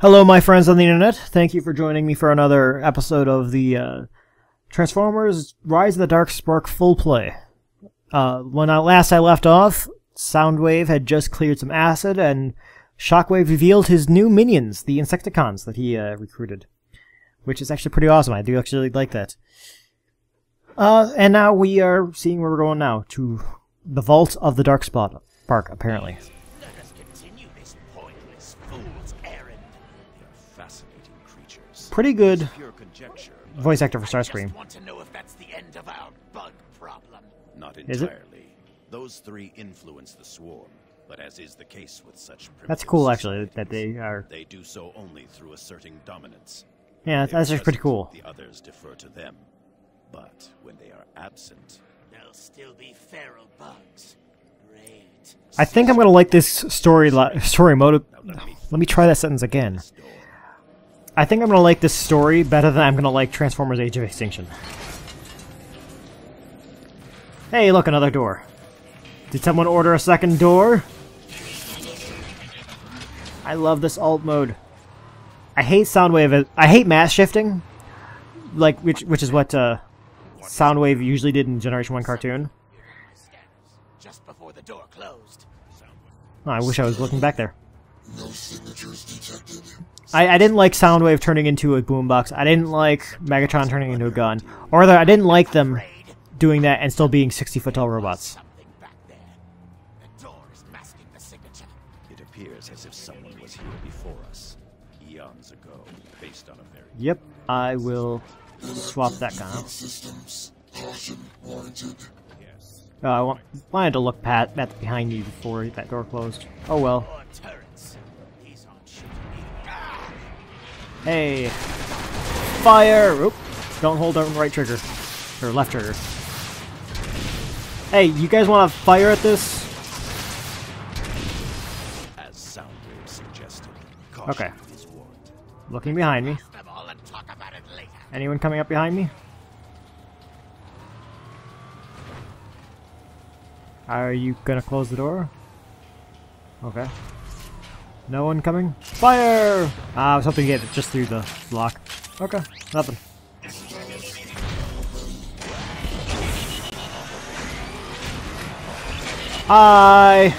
Hello, my friends on the internet. Thank you for joining me for another episode of the Transformers Rise of the Dark Spark full play. When last I left off, Soundwave had just cleared some acid, and Shockwave revealed his new minions, the Insecticons, that he recruited. Which is actually pretty awesome. I do actually like that. And now we are seeing where we're going now, to the Vault of the Dark Spark, apparently. Pretty good voice actor for Starscream. I just want to know if that's the end of our bug problem. Not entirely. Those three influence the swarm, but as is the case with such primitive that's cool, actually, that they do so only through asserting dominance. Yeah, that's just pretty cool. The others defer to them, but when they are absent, there'll still be feral bugs. Great. I think I'm gonna like this story mode. Let me try that sentence again. I think I'm going to like this story better than I'm going to like Transformers: Age of Extinction. Hey, look, another door. Did someone order a second door? I love this alt mode. I hate Soundwave. I hate mass shifting, like which is what Soundwave usually did in Generation 1 cartoon. Just before the door closed. Oh, I wish I was looking back there. No signatures detected. I didn't like Soundwave turning into a boombox. I didn't like Megatron turning into a gun. Or rather, I didn't like them doing that and still being 60-foot tall robots. The door is masking the signature. It appears as if someone was here before us, eons ago, based on a very... Yep, I will swap that gun out. I wanted to look at behind you before that door closed. Oh well. Hey! Fire! Oop. Don't hold down right trigger. Or left trigger. Hey, you guys want to fire at this? As Soundwave suggested, okay. Looking behind me. Anyone coming up behind me? Are you gonna close the door? Okay. No one coming? Fire! I was hoping to get it just through the block. Okay, nothing. I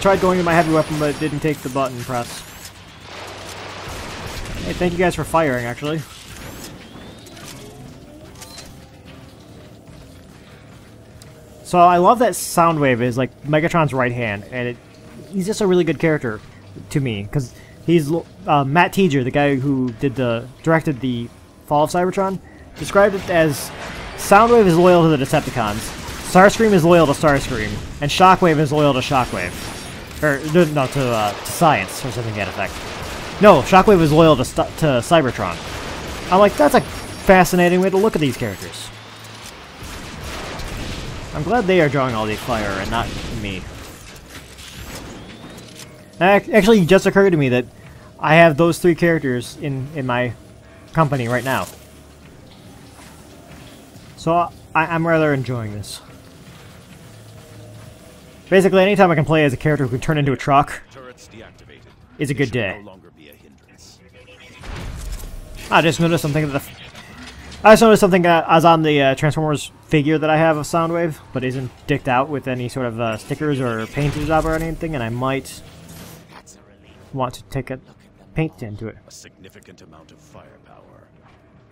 tried going to my heavy weapon, but it didn't take the button press. Hey, thank you guys for firing, actually. So I love that Soundwave is like Megatron's right hand, and he's just a really good character to me because he's Matt Teeger, the guy who directed the Fall of Cybertron, described it as Soundwave is loyal to the Decepticons, Starscream is loyal to Starscream, and Shockwave is loyal to Shockwave, or no, to science or something to that effect. No, Shockwave is loyal to Cybertron. I'm like, that's a fascinating way to look at these characters. I'm glad they are drawing all the fire and not me. Actually, it just occurred to me that I have those three characters in my company right now. So I'm rather enjoying this. Basically, anytime I can play as a character who can turn into a truck is a good day. I just noticed something that I was on the Transformers figure that I have of Soundwave, but isn't dicked out with any sort of stickers or painted job or anything, and I might want to take a paint into it. A significant amount of firepower.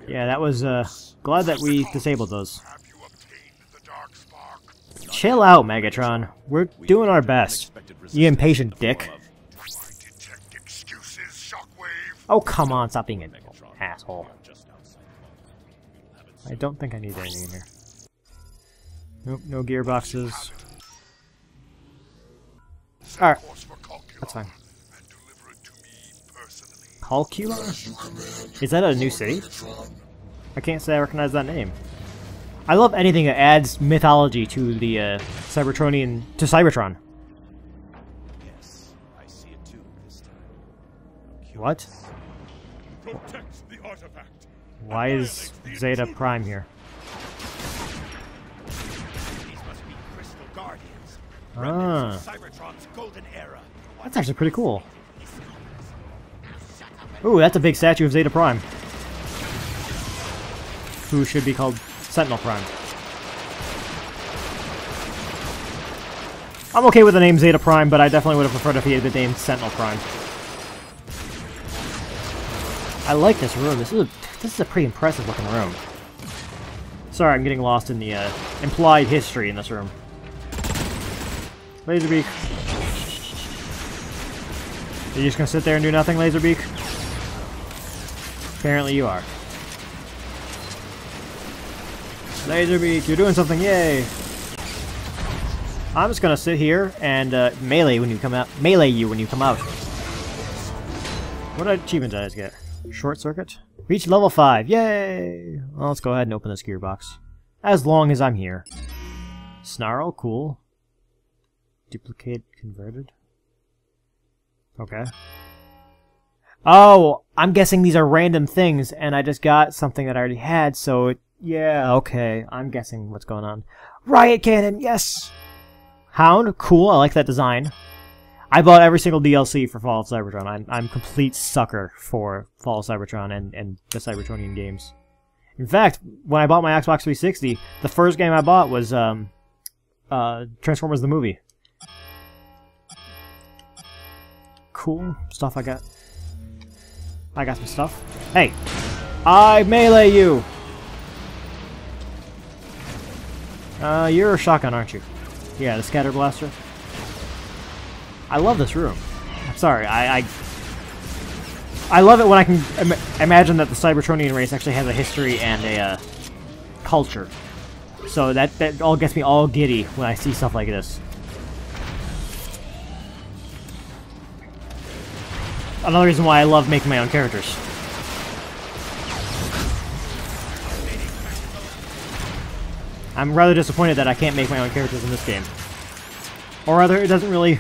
Yeah, that was glad that we disabled those. Chill out, Megatron. We're doing our best. You impatient dick. Oh come on, stop being an asshole. I don't think I need anything in here. Nope, no gearboxes. Alright, that's fine. Calcula? Is that a new city? I can't say I recognize that name. I love anything that adds mythology to the Cybertronian... to Cybertron. What? Why is Zeta Prime here? Ah. That's actually pretty cool. Ooh, that's a big statue of Zeta Prime, who should be called Sentinel Prime. I'm okay with the name Zeta Prime, but I definitely would have preferred if he had been named Sentinel Prime. I like this room. This is a pretty impressive looking room. Sorry, I'm getting lost in the implied history in this room. Laserbeak. Are you just gonna sit there and do nothing, Laserbeak? Apparently you are. Laserbeak, you're doing something, yay! I'm just gonna sit here and melee you when you come out. What achievement did I just get? Short circuit? Reach level 5, yay! Well, let's go ahead and open this gearbox. As long as I'm here. Snarl, cool. Duplicate converted. Okay. Oh, I'm guessing these are random things, and I just got something that I already had, so it, yeah, okay. I'm guessing what's going on. Riot Cannon, yes! Hound, cool, I like that design. I bought every single DLC for Fall of Cybertron. I'm a complete sucker for Fall of Cybertron and the Cybertronian games. In fact, when I bought my Xbox 360, the first game I bought was Transformers the Movie. Cool stuff I got. I got some stuff. Hey! I melee you! You're a shotgun, aren't you? Yeah, the scatter blaster. I love this room. I'm sorry, I love it when I can imagine that the Cybertronian race actually has a history and a culture. So that all gets me all giddy when I see stuff like this. Another reason why I love making my own characters. I'm rather disappointed that I can't make my own characters in this game. Or rather, it doesn't really...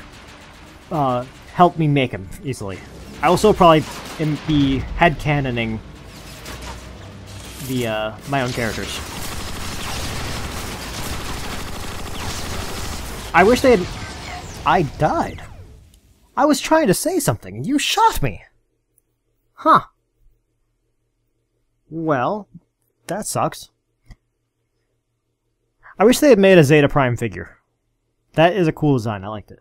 help me make him easily. I also probably be headcanoning the my own characters. I wish they had. I died. I was trying to say something, and you shot me. Huh. Well, that sucks. I wish they had made a Zeta Prime figure. That is a cool design. I liked it.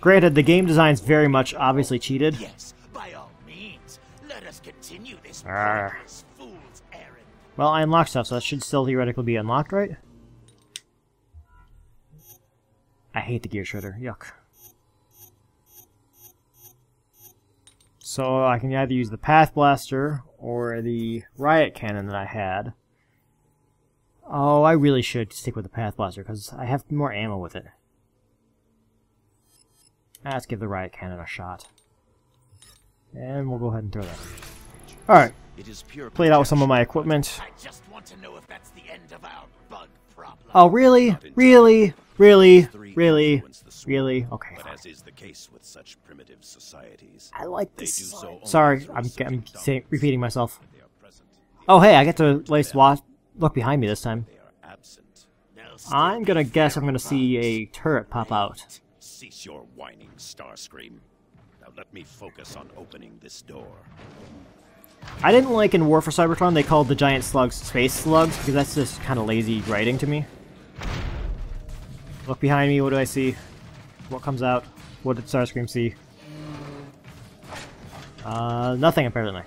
Granted, the game design's very much obviously cheated. Yes, by all means, let us continue this fool's errand. Well, I unlocked stuff, so that should still theoretically be unlocked, right? I hate the gear shredder. Yuck. So I can either use the Path Blaster or the Riot Cannon that I had. Oh, I really should stick with the Path Blaster because I have more ammo with it. Let's give the Riot Cannon a shot. And we'll go ahead and throw that. Alright. Played out with some of my equipment. I just want to know if that's the end of our bug problem. Oh, really? Really? Really? Really? Really? Okay. But as is the case with such primitive societies, I like this. Sorry, I'm repeating myself. Oh, hey, I get to look behind me this time. I'm gonna guess I'm gonna see a turret pop out. Cease your whining, Starscream. Now let me focus on opening this door. I didn't like in War for Cybertron they called the giant slugs space slugs, because that's just kind of lazy writing to me. Look behind me, what do I see? What comes out? What did Starscream see? Nothing apparently.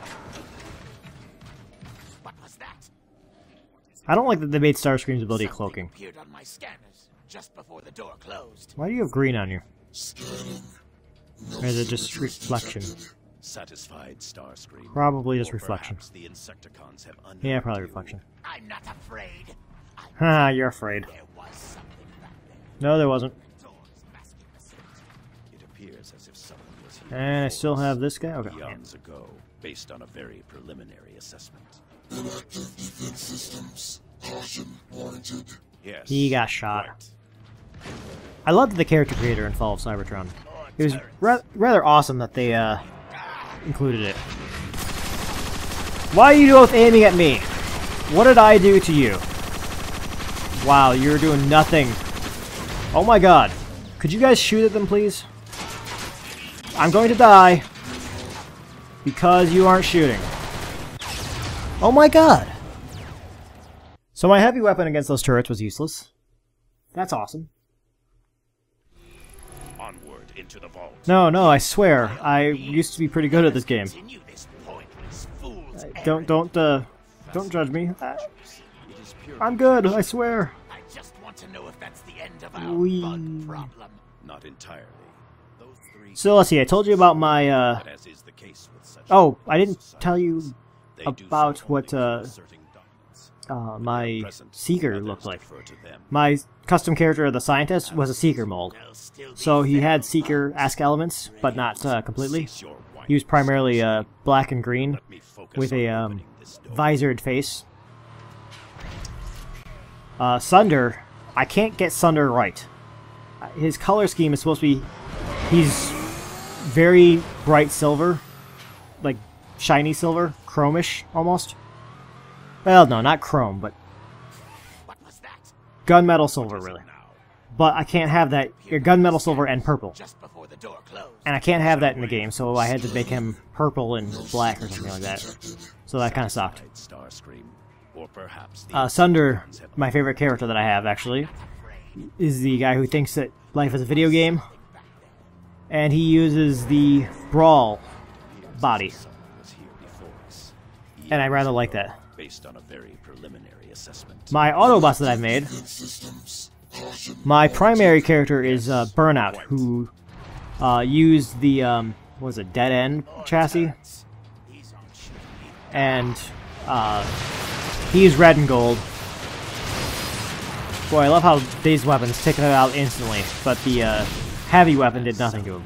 What was that? I don't like that they made Starscream's ability cloaking. Just before the door closed. Why do you have green on you? Or is it just reflection? Satisfied, Starscream. Probably just reflection. The Insecticons have yeah, probably reflection. I'm not afraid. Haha, you're afraid. There was something back there. No, there wasn't. It appears as if someone was here. And I still have this guy? Okay. Eons ago, based on a very preliminary assessment. Electric defense systems. Caution warranted. Yes. He got shot. Right. I loved the character creator in Fall of Cybertron. It was rather awesome that they included it. Why are you both aiming at me? What did I do to you? Wow, you're doing nothing. Oh my god. Could you guys shoot at them, please? I'm going to die because you aren't shooting. Oh my god! So my heavy weapon against those turrets was useless. That's awesome. Onward into the vault. No, no, I swear. I used to be pretty good at this game. Don't judge me. I'm good, I swear. I just want to know if that's the end of our bug problem. Not entirely. So let's see, I told you about my oh, I didn't tell you about what my Seeker looked like. My custom character of the scientist was a Seeker mold. So he had Seeker esque elements, but not completely. He was primarily black and green with a visored face. Sunder, I can't get Sunder right. His color scheme is supposed to be, he's very bright silver, like shiny silver, chromish almost. Well, no, not chrome, but gunmetal silver, really. But I can't have that, gunmetal silver and purple. And I can't have that in the game, so I had to make him purple and black or something like that. So that kind of sucked. Sunder, my favorite character that I have, actually, is the guy who thinks that life is a video game, and he uses the Brawl body, and I rather like that. My Autobots that I've made, my primary character is Burnout, who used the, what was it, Dead End chassis, and he's red and gold. Boy, I love how these weapons take it out instantly, but the heavy weapon did nothing to him.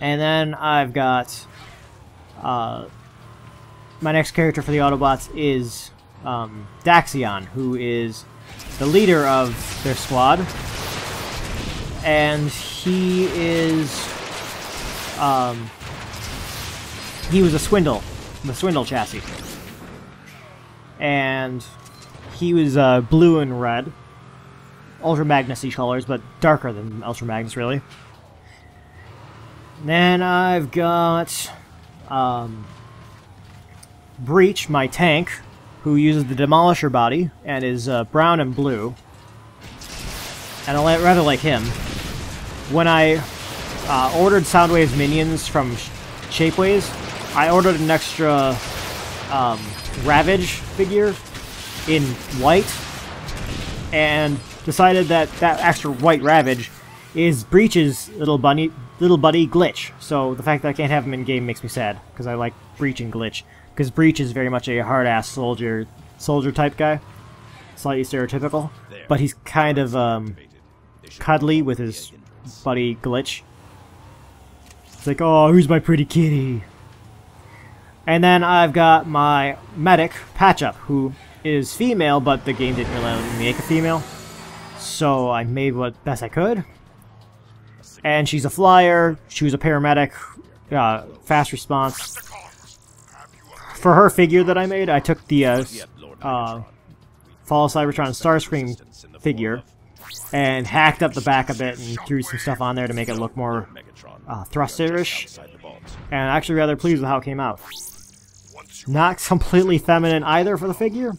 And then I've got my next character for the Autobots is Daxion, who is the leader of their squad, and he is he was a swindle, the swindle chassis, and he was blue and red, Ultra Magnus-y colors, but darker than Ultra Magnus, really. And then I've got Breach, my tank, who uses the Demolisher body and is brown and blue, and I rather like him. When I ordered Soundwave's minions from Shapeways, I ordered an extra Ravage figure in white, and decided that that extra white Ravage is Breach's little buddy Glitch. So the fact that I can't have him in game makes me sad, because I like Breach and Glitch, because Breach is very much a hard-ass soldier type guy, slightly stereotypical, but he's kind of cuddly with his buddy Glitch. It's like, oh, who's my pretty kitty? And then I've got my medic, Patchup, who is female, but the game didn't really make a female, so I made what best I could. And she's a flyer, she was a paramedic, fast response. For her figure that I made, I took the Fall of Cybertron Starscream figure and hacked up the back a bit and threw some stuff on there to make it look more thruster-ish. And I'm actually rather pleased with how it came out. Not completely feminine either for the figure,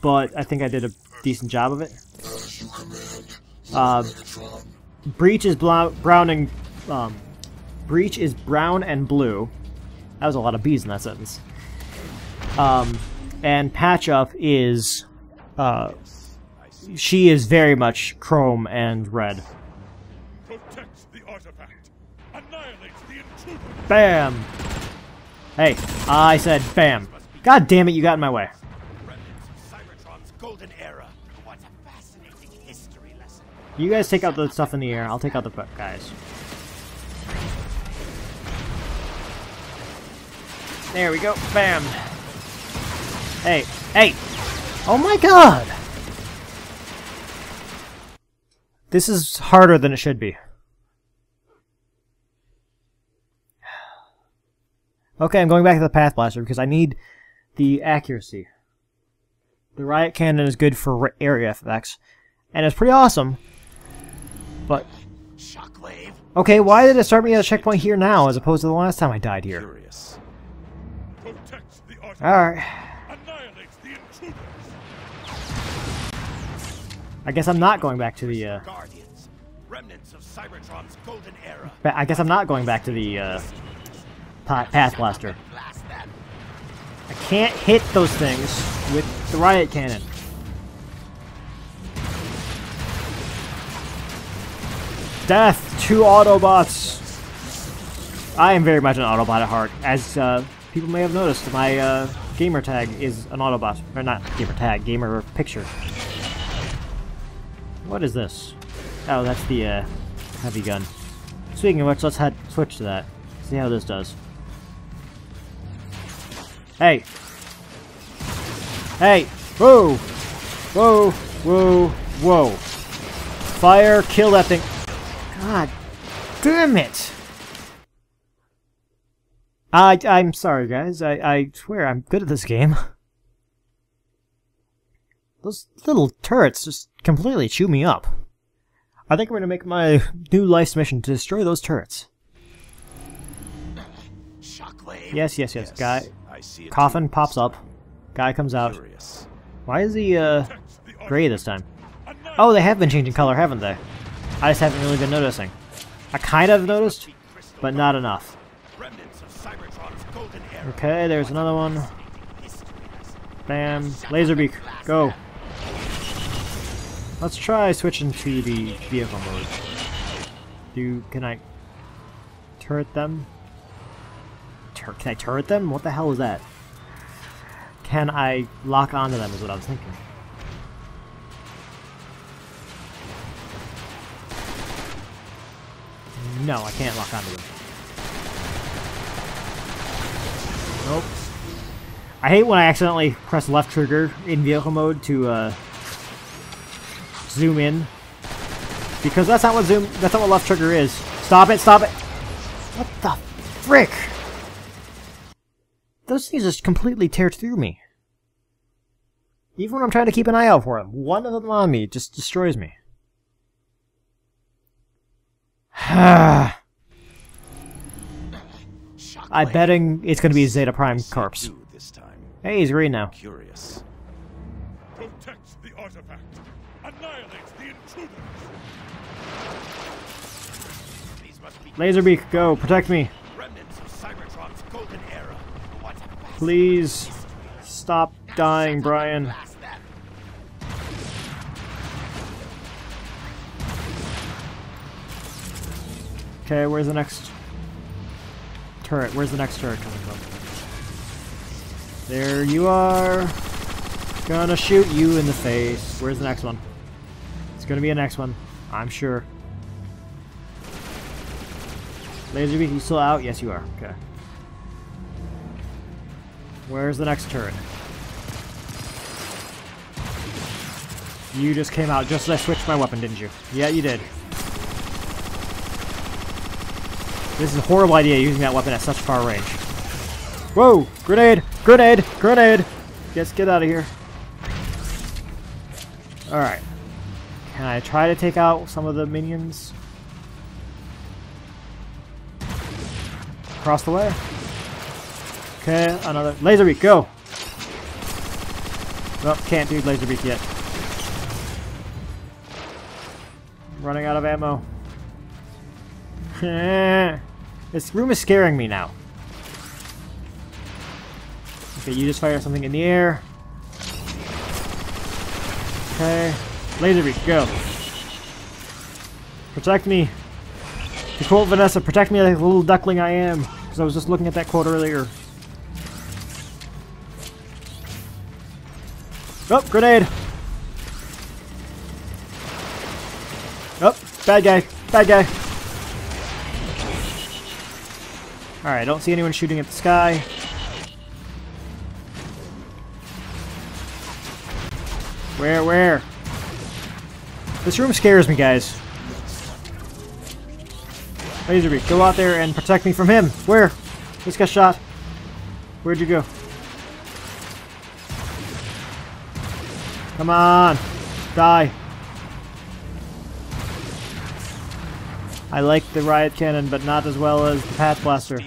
but I think I did a decent job of it. Breach is brown and Breach is brown and blue. That was a lot of B's in that sentence. And Patchup is she is very much chrome and red. Protect the artifact. Annihilate the intruder. Bam! Hey, I said bam. God damn it, you got in my way. Cybertron's golden era. What a fascinating history lesson. You guys take out the stuff in the air, I'll take out the guys. There we go. Bam. Hey, hey! Oh my god! This is harder than it should be. Okay, I'm going back to the Path Blaster because I need the accuracy. The Riot Cannon is good for area effects, and it's pretty awesome. But Shockwave. Okay, why did it start me at a checkpoint here now, as opposed to the last time I died here? Alright. I guess I'm not going back to the, Path Blaster. I can't hit those things with the Riot Cannon. Death to Autobots! I am very much an Autobot at heart, as people may have noticed. My gamer tag is an Autobot, or not gamer tag, gamer picture. What is this? Oh, that's the heavy gun. Speaking of which, let's head switch to that. See how this does. Hey! Hey! Whoa! Whoa! Whoa! Whoa! Fire! Kill that thing! God damn it! I'm sorry, guys. I swear I'm good at this game. Those little turrets just completely chew me up. I think I'm gonna make my new life's mission to destroy those turrets. Shockwave. Yes, yes, yes. Guy. Coffin pops up. Guy comes out. Why is he gray this time? Oh, they have been changing color, haven't they? I just haven't really been noticing. I kind of noticed, but not enough. Okay, there's another one. Bam. Laserbeak, go. Let's try switching to the vehicle mode. Can I turret them? Can I turret them? What the hell is that? Can I lock onto them is what I was thinking. No, I can't lock onto them. Nope. I hate when I accidentally press left trigger in vehicle mode to zoom in, because that's not what left trigger is. Stop it! Stop it! What the frick? Those things just completely tear through me. Even when I'm trying to keep an eye out for them, one of them on me just destroys me. I'm betting it's going to be Zeta Prime corpse. Hey, he's green now. Curious. Protect the artifact. Annihilate the intruders. Laserbeak, go protect me. Remnants of Cybertron's golden era. Please stop dying, Brian. Okay, where's the next turret? Where's the next turret coming from? There you are! Gonna shoot you in the face. Where's the next one? It's gonna be a next one, I'm sure. Laserbeak, you still out? Yes, you are. Okay. Where's the next turret? You just came out just as I switched my weapon, didn't you? Yeah, you did. This is a horrible idea, using that weapon at such far range. Whoa! Grenade! Grenade! Grenade! Yes, get out of here. Alright. Can I try to take out some of the minions? Across the way. Okay, another. Laserbeak, go! Nope, can't do Laserbeak yet. Running out of ammo. This room is scaring me now. Okay, you just fire something in the air. Okay. Laserbeak, go. Protect me. To quote Vanessa, protect me like the little duckling I am. Because I was just looking at that quote earlier. Oh, grenade! Oh, bad guy. Bad guy. Alright, I don't see anyone shooting at the sky. Where? This room scares me, guys. Laserbeak, go out there and protect me from him. Where? This got shot. Where'd you go? Come on! Die! I like the Riot Cannon, but not as well as the Path Blaster.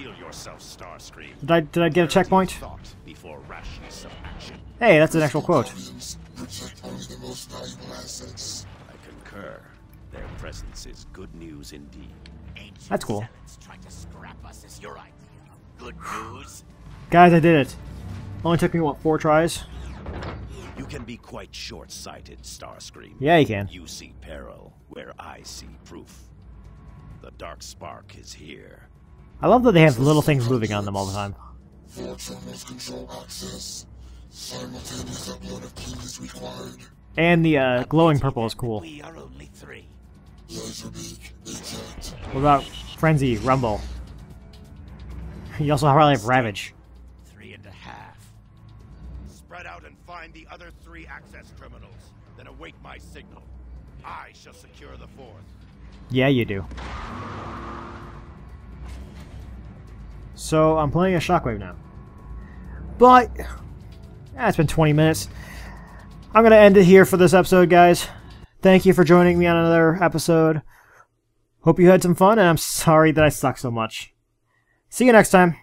Did I get a checkpoint? Hey, that's an actual quote. I concur. Their presence is good news indeed. That's cool. Guys, I did it. Only took me, what, 4 tries? You can be quite short-sighted, Starscream. Yeah, you can. You see peril where I see proof. The dark spark is here. I love that they have little things moving on them all the time. And the glowing purple is cool. We are only 3. What about Frenzy, Rumble? You also probably have Ravage. 3.5. Spread out and find the other 3 access terminals. Then await my signal. I shall secure the 4th. Yeah, you do. So I'm playing a Shockwave now, but it's been 20 minutes. I'm gonna end it here for this episode, guys. Thank you for joining me on another episode. Hope you had some fun, and I'm sorry that I suck so much. See you next time.